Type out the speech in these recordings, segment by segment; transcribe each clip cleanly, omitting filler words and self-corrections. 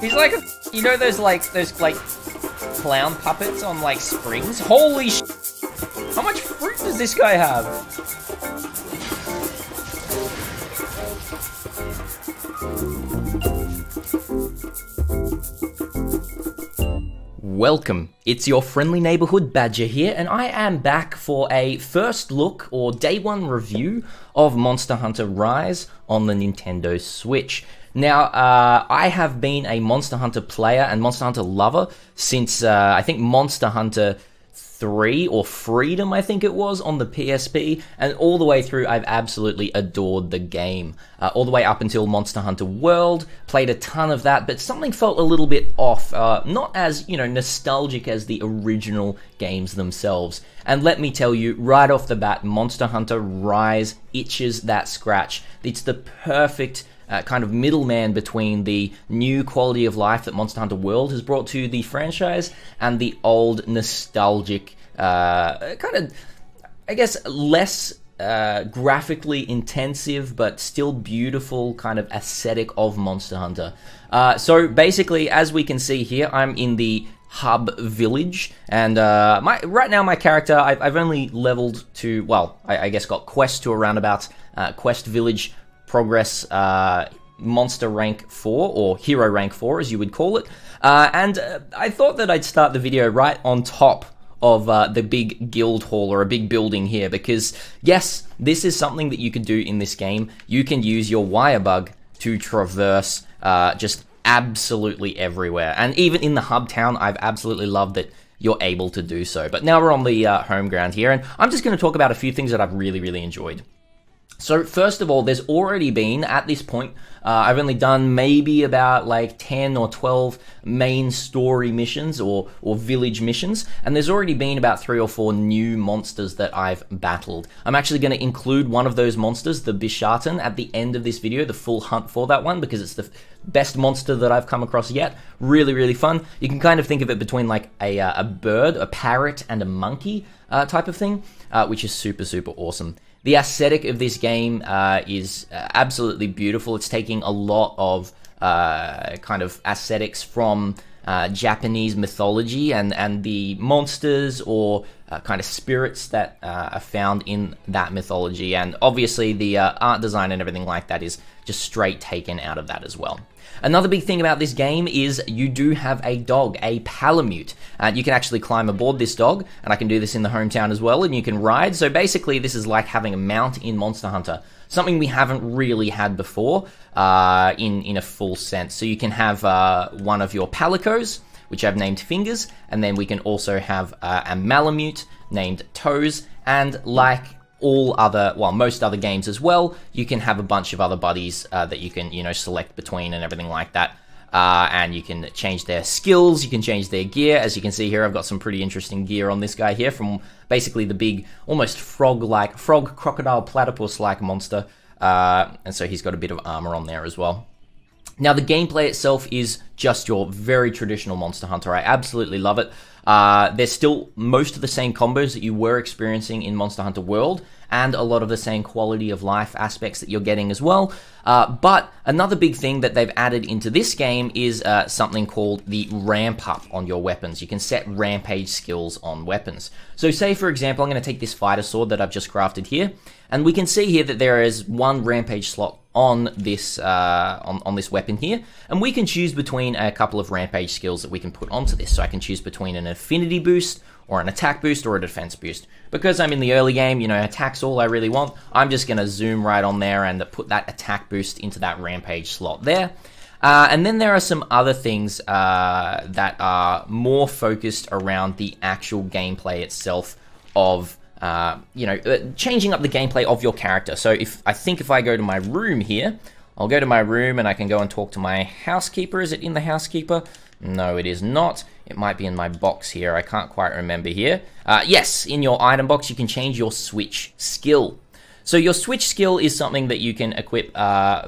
He's like, you know those clown puppets on like springs? Holy sh! How much fruit does this guy have? Welcome, it's your friendly neighborhood badger here, and I am back for a first look or day one review of Monster Hunter Rise on the Nintendo Switch. Now, I have been a Monster Hunter player and Monster Hunter lover since, I think, Monster Hunter 3 or Freedom, I think it was, on the PSP, and all the way through I've absolutely adored the game. All the way up until Monster Hunter World, played a ton of that, but something felt a little bit off. Not as, you know, nostalgic as the original games themselves. And let me tell you, right off the bat, Monster Hunter Rise itches that scratch. It's the perfect kind of middleman between the new quality of life that Monster Hunter World has brought to the franchise and the old nostalgic, kind of, I guess, less graphically intensive but still beautiful kind of aesthetic of Monster Hunter. So basically, as we can see here, I'm in the hub village, and right now my character, I've only leveled to, well, I guess got quest to around about quest village progress, monster rank 4 or hero rank 4 as you would call it, and I thought that I'd start the video right on top of the big guild hall or a big building here, because yes, this is something that you can do in this game. You can use your wire bug to traverse just absolutely everywhere, and even in the hub town I've absolutely loved that you're able to do so. But now we're on the home ground here, and I'm just going to talk about a few things that I've really enjoyed. So first of all, there's already been, at this point, I've only done maybe about like 10 or 12 main story missions or village missions, and there's already been about 3 or 4 new monsters that I've battled. I'm actually going to include one of those monsters, the Bishaten, at the end of this video, the full hunt for that one, because it's the best monster that I've come across yet. Really fun. You can kind of think of it between like a bird, a parrot, and a monkey type of thing, which is super awesome. The aesthetic of this game is absolutely beautiful. It's taking a lot of kind of aesthetics from Japanese mythology and the monsters or kind of spirits that are found in that mythology. And obviously the art design and everything like that is just straight taken out of that as well. Another big thing about this game is you do have a dog, a Palamute. You can actually climb aboard this dog, and I can do this in the hometown as well, and you can ride. So basically this is like having a mount in Monster Hunter, something we haven't really had before in a full sense. So you can have one of your Palicos, which I've named Fingers, and then we can also have a Malamute named Toes, and like all other, well, most other games as well, you can have a bunch of other buddies that you can, you know, select between and everything like that, and you can change their skills, you can change their gear. As you can see here, I've got some pretty interesting gear on this guy here, from basically the big, almost frog-like, frog, crocodile, platypus-like monster, and so he's got a bit of armor on there as well. Now, the gameplay itself is just your very traditional Monster Hunter. I absolutely love it. There's still most of the same combos that you were experiencing in Monster Hunter World, and a lot of the same quality of life aspects that you're getting as well. But another big thing that they've added into this game is something called the ramp up on your weapons. You can set rampage skills on weapons. So say, for example, I'm going to take this fighter sword that I've just crafted here, and we can see here that there is one rampage slot on this weapon here, and we can choose between a couple of rampage skills that we can put onto this. So I can choose between an affinity boost or an attack boost or a defense boost. Because I'm in the early game, you know, attack's all I really want, I'm just going to zoom right on there and put that attack boost into that rampage slot there. And then there are some other things that are more focused around the actual gameplay itself of you know, changing up the gameplay of your character. So if I go to my room here, I'll go to my room and I can go and talk to my housekeeper. Is it in the housekeeper? No, it is not. It might be in my box here. I can't quite remember here. Yes, in your item box, you can change your Switch skill. So your Switch skill is something that you can equip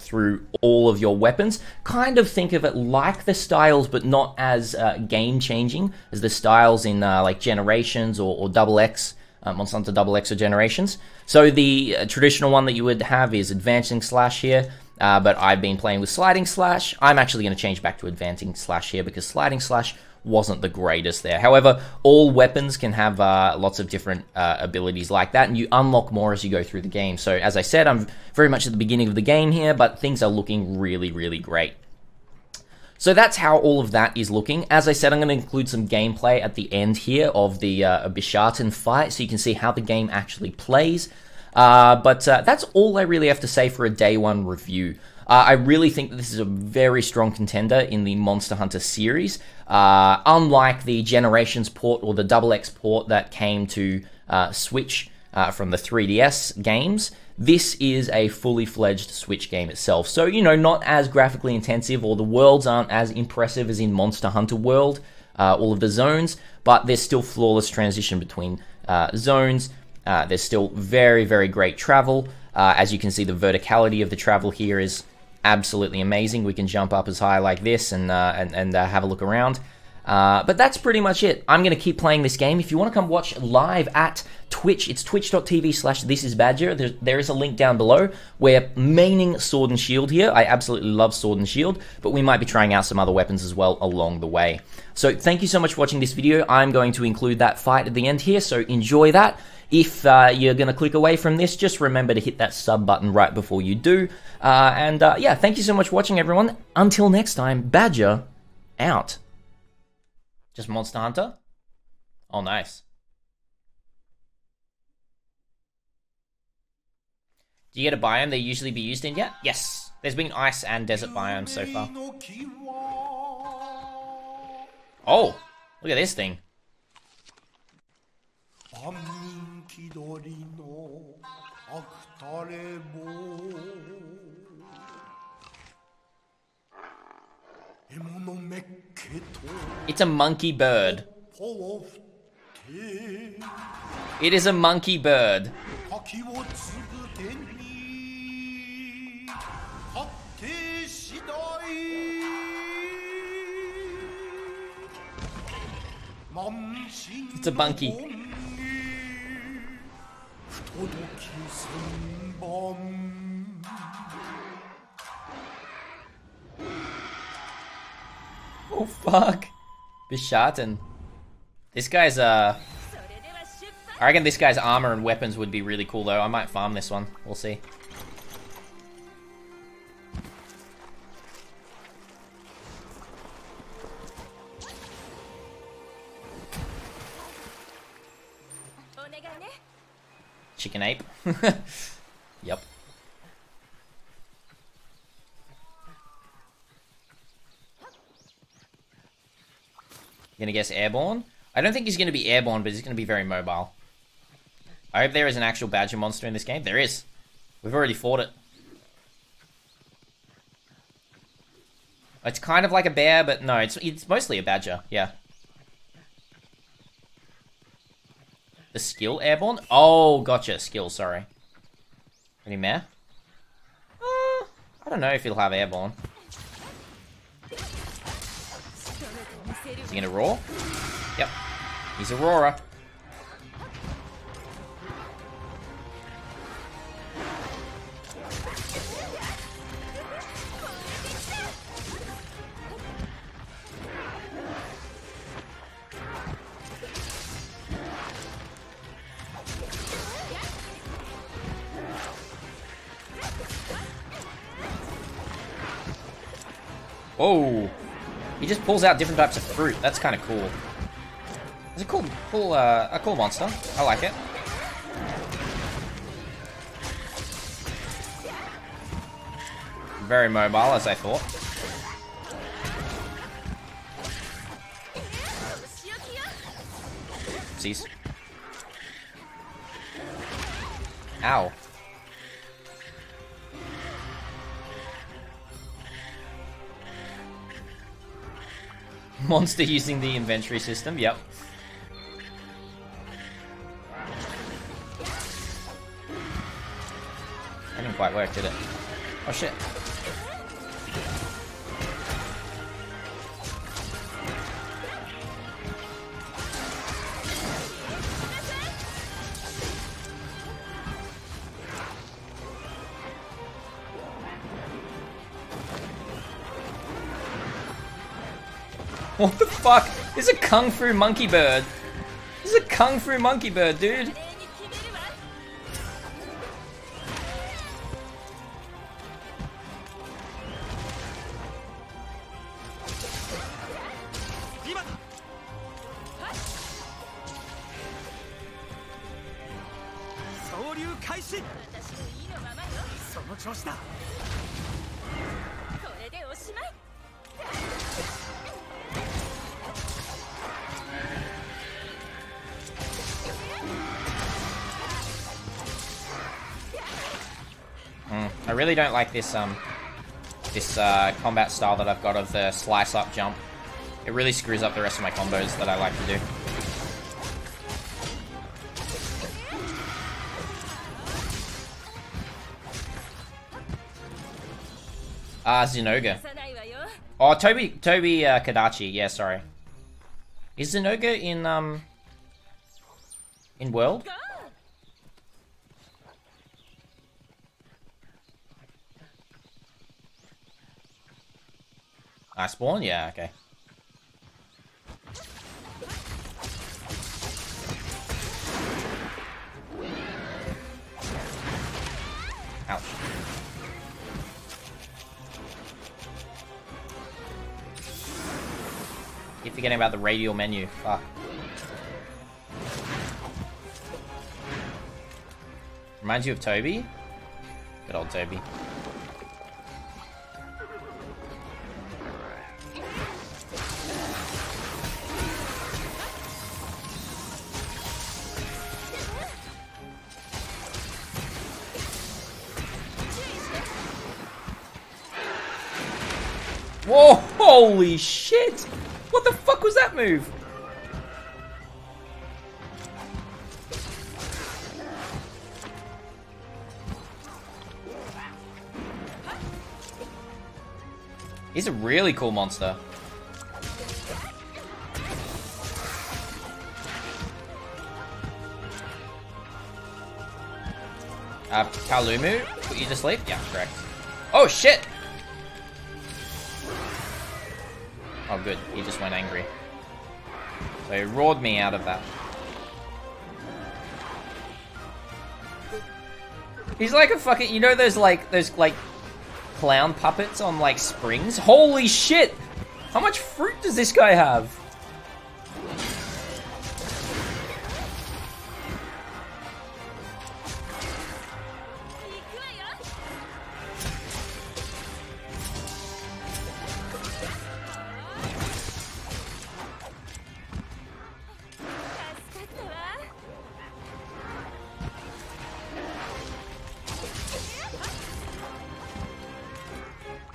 through all of your weapons. Kind of think of it like the styles, but not as game-changing as the styles in like Generations or Double X. Monster Hunter Double X or Generations. So the traditional one that you would have is Advancing Slash here. but I've been playing with Sliding Slash. I'm actually going to change back to Advancing Slash here because Sliding Slash wasn't the greatest there. However, all weapons can have lots of different abilities like that, and you unlock more as you go through the game. So as I said, I'm very much at the beginning of the game here, but things are looking really, really great. So that's how all of that is looking. As I said, I'm going to include some gameplay at the end here of the Bishaten fight, so you can see how the game actually plays. But that's all I really have to say for a day one review. I really think that this is a very strong contender in the Monster Hunter series. Unlike the Generations port or the XX port that came to Switch from the 3DS games, this is a fully fledged Switch game itself. So, you know, not as graphically intensive, or the worlds aren't as impressive as in Monster Hunter World, all of the zones, but there's still flawless transition between zones. There's still very, very great travel. As you can see, the verticality of the travel here is absolutely amazing. We can jump up as high like this and have a look around. But that's pretty much it. I'm going to keep playing this game. If you want to come watch live at Twitch, it's twitch.tv/thisisbadger. There is a link down below. We're maining Sword and Shield here. I absolutely love Sword and Shield, but we might be trying out some other weapons as well along the way. So thank you so much for watching this video. I'm going to include that fight at the end here, so enjoy that. If you're going to click away from this, just remember to hit that sub button right before you do. Yeah, thank you so much for watching, everyone. Until next time, Badger out. Just Monster Hunter? Oh, nice. Do you get a biome they usually be used in yet? Yes. There's been ice and desert biomes so far. Oh, look at this thing. It's a monkey bird. It is a monkey bird. It's a monkey. Oh fuck. Bishaten. This guy's I reckon this guy's armor and weapons would be really cool though. I might farm this one. We'll see. Chicken ape. Yep. Gonna guess airborne? I don't think he's gonna be airborne, but he's gonna be very mobile. I hope there is an actual badger monster in this game. There is. We've already fought it. It's kind of like a bear, but no, it's mostly a badger. Yeah. The skill airborne? Oh, gotcha. Skill, sorry. Any mare? I don't know if he'll have airborne. Is he gonna roar? Yep. He's a roarer. Oh! He just pulls out different types of fruit. That's kind of cool. It's a cool monster. I like it. Very mobile, as I thought. Oopsies. Ow. Monster using the inventory system, yep. That didn't quite work, did it? Oh shit. What the fuck? This is a kung fu monkey bird. This is a kung fu monkey bird, dude. I really don't like this combat style that I've got of the slice up jump. It really screws up the rest of my combos that I like to do. Ah, Zinogre. Oh, Toby, Kadachi. Yeah, sorry. Is Zinogre in World? I spawn? Yeah, okay. Ouch. Keep forgetting about the radial menu. Fuck. Reminds you of Toby? Good old Toby. Whoa, holy shit! What the fuck was that move? He's a really cool monster. Palamute, put you to sleep? Yeah, correct. Oh shit! Oh good, he just went angry. So he roared me out of that. He's like a fucking, you know those like clown puppets on like springs? Holy shit! How much fruit does this guy have?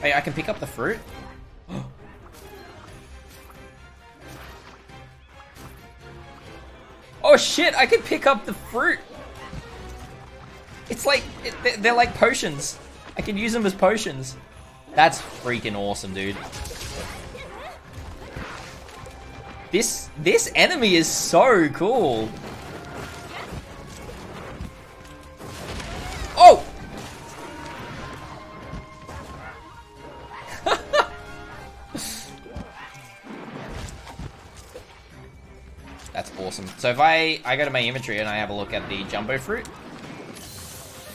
Hey, I can pick up the fruit? Oh shit, I can pick up the fruit! It's like, they're like potions. I can use them as potions. That's freaking awesome, dude. This enemy is so cool. Oh! That's awesome. So if I go to my inventory and I have a look at the jumbo fruit,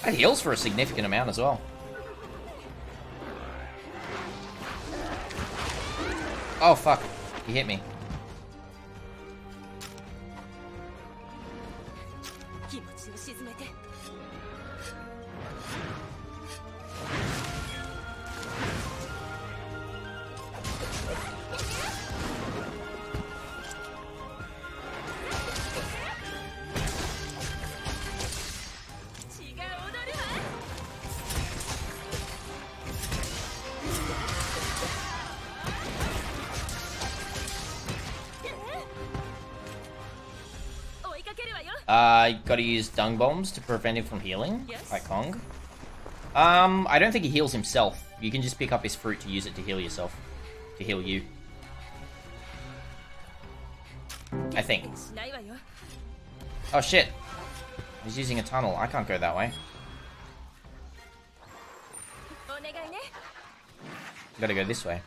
that heals for a significant amount as well. Oh fuck, he hit me. Gotta use Dung Bombs to prevent him from healing, yes. Like Kong. I don't think he heals himself. You can just pick up his fruit to use it to heal yourself. To heal you. I think. Oh shit. He's using a tunnel. I can't go that way. Gotta go this way.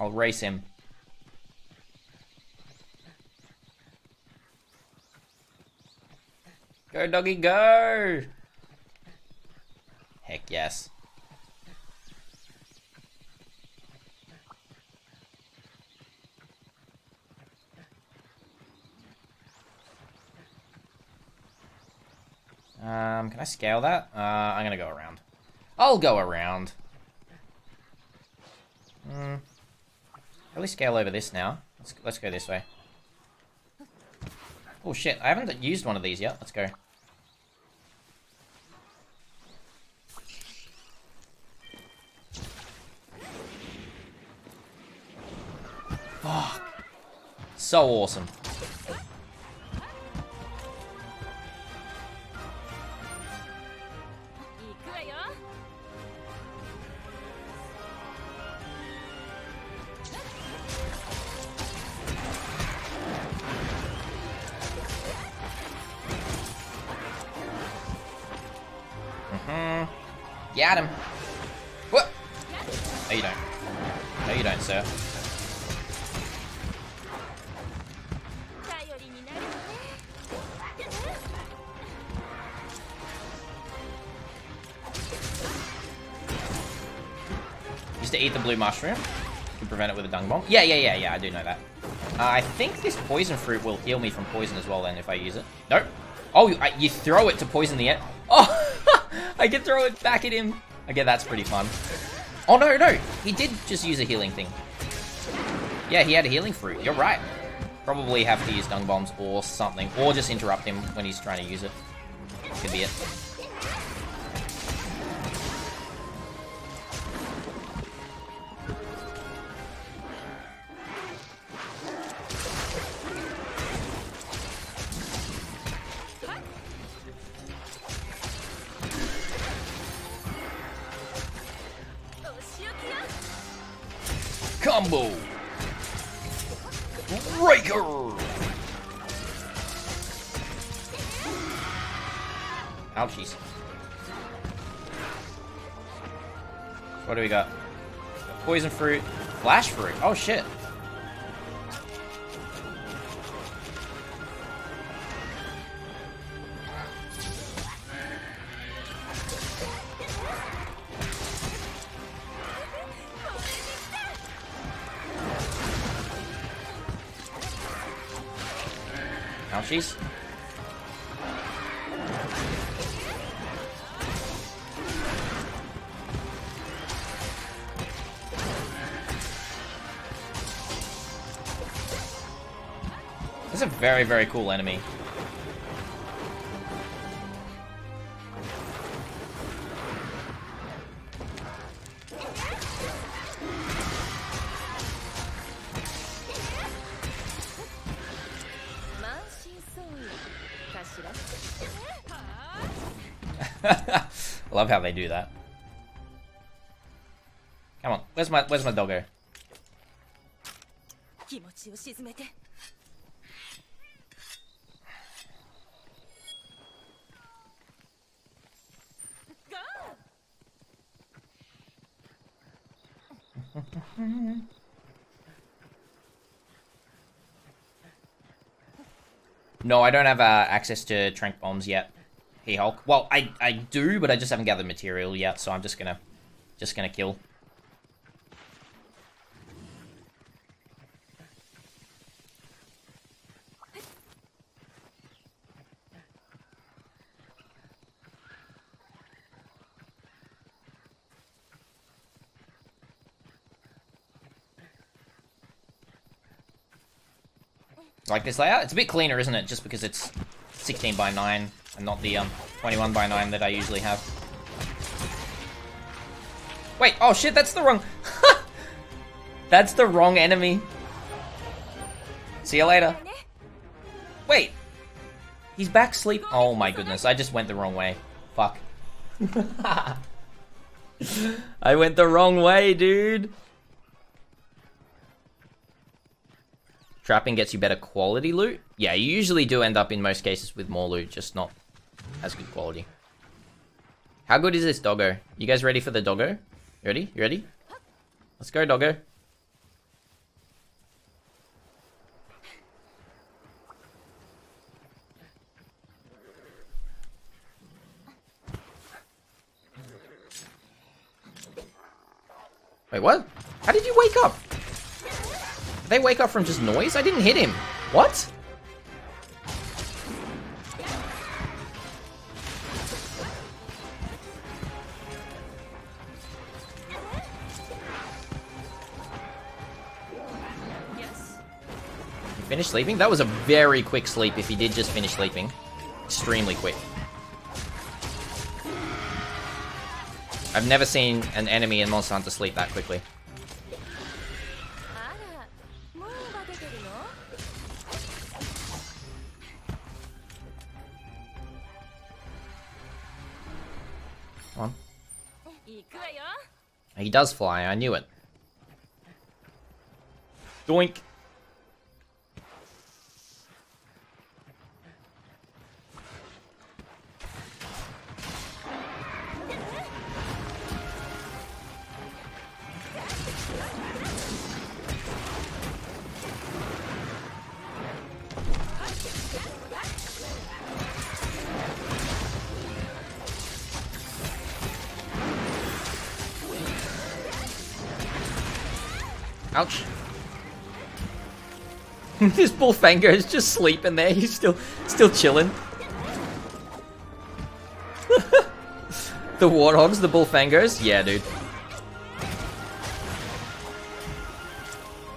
I'll race him. Go, doggy, go! Heck yes. Can I scale that? I'm gonna go around. I'll go around. At least scale over this now. Let's go this way. Oh shit, I haven't used one of these yet. Let's go. Fuck. So awesome. Got him. What? No, you don't. No, you don't, sir. Used to eat the blue mushroom. You can prevent it with a dung bomb. Yeah, I do know that. I think this poison fruit will heal me from poison as well, then, if I use it. Nope. Oh, you throw it to poison the air. Oh! I can throw it back at him. Okay, that's pretty fun. Oh, no, no. He did just use a healing thing. Yeah, he had a healing fruit. You're right. Probably have to use dung bombs or something. Or just interrupt him when he's trying to use it. Could be it. Combo! Breaker! Ouchies. What do we got? Poison fruit. Flash fruit. Oh shit. Jeez. That's a very, very cool enemy. I love how they do that. Come on, where's my doggo? No, I don't have access to tranq bombs yet. He-Hulk. Well, I do, but I just haven't gathered material yet, so I'm just gonna kill. Like this layout? It's a bit cleaner, isn't it? Just because it's 16:9 and not the 21:9 that I usually have. Wait, oh shit, that's the wrong... That's the wrong enemy. See you later. Wait. He's back asleep. Oh my goodness, I just went the wrong way. Fuck. I went the wrong way, dude. Trapping gets you better quality loot? Yeah, you usually do end up in most cases with more loot, just not as good quality. How good is this doggo? You guys ready for the doggo? You ready? You ready? Let's go, doggo. Wait, what? How did you wake up? Did they wake up from just noise? I didn't hit him. What? Finish sleeping? That was a very quick sleep if he did just finish sleeping. Extremely quick. I've never seen an enemy in Monster Hunter sleep that quickly. Come on. He does fly, I knew it. Doink! Ouch. This bullfango is just sleeping there. He's still chilling. The warthogs, the bullfangos? Yeah, dude.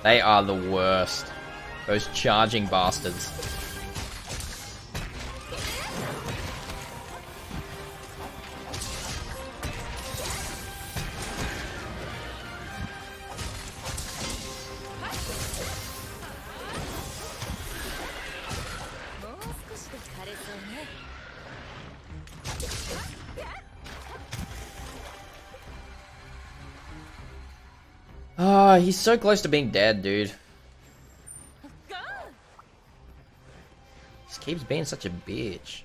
They are the worst. Those charging bastards. He's so close to being dead, dude. Just keeps being such a bitch.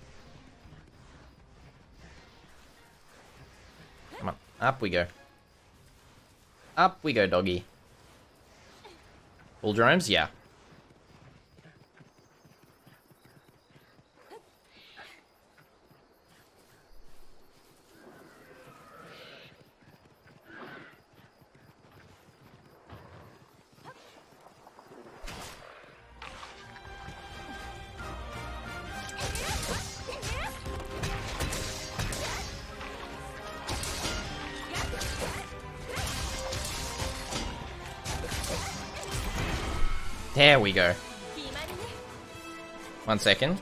Come on, up we go. Up we go, doggy. Bull drones? Yeah. There we go. 1 second.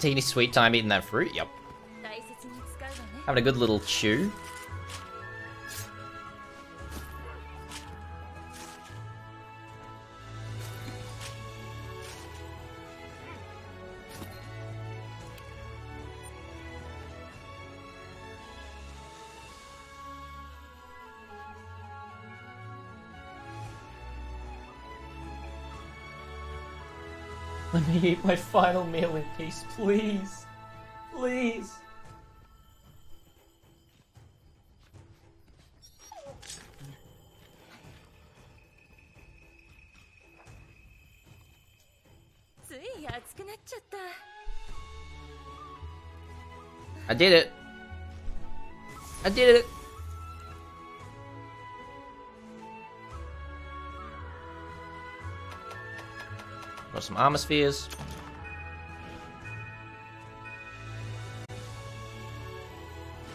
Taking a sweet time eating that fruit? Yep. Having a good little chew. Let me eat my final meal in peace, please. Please. I did it. I did it. Got some armor spheres.